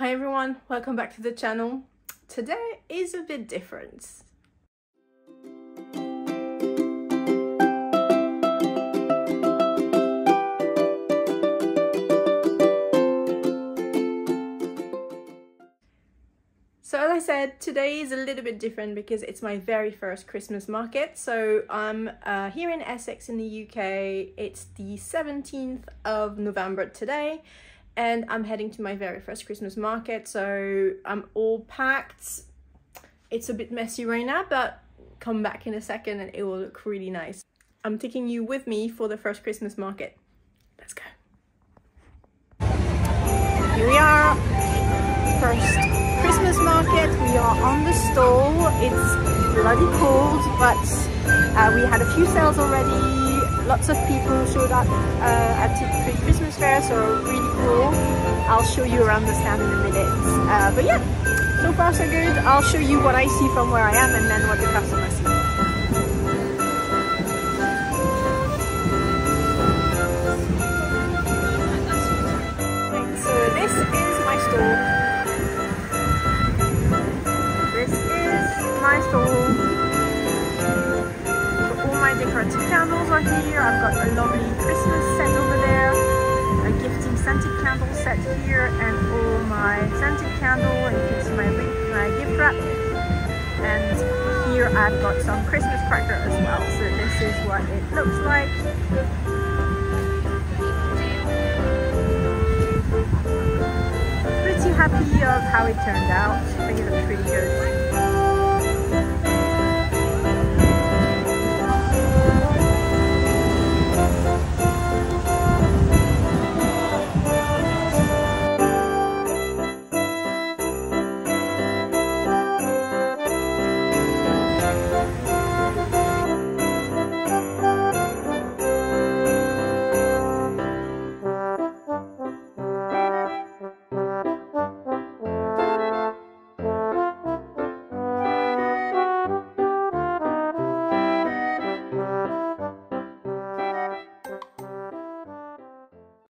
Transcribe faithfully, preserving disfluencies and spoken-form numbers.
Hi everyone, welcome back to the channel. Today is a bit different. So as I said, today is a little bit different because it's my very first Christmas market. So I'm uh, here in Essex in the U K. It's the seventeenth of November today. And I'm heading to my very first Christmas market, so I'm all packed. It's a bit messy right now, but come back in a second and it will look really nice. I'm taking you with me for the first Christmas market. Let's go. Here we are, first Christmas market. We are on the stall. It's bloody cold, but uh, we had a few sales already. Lots of people showed up uh, at the Christmas fair, so really cool. I'll show you around the stand in a minute. Uh, but yeah, so far so good. I'll show you what I see from where I am and then what the customers see. Right, so this is my stall. This is my stall. Decorative candles are here. I've got a lovely Christmas set over there, a gifting scented candle set here, and all my scented candle, and you can see my ring, my gift wrap. And here I've got some Christmas cracker as well. So this is what it looks like. Pretty happy of how it turned out. I think it looks pretty good.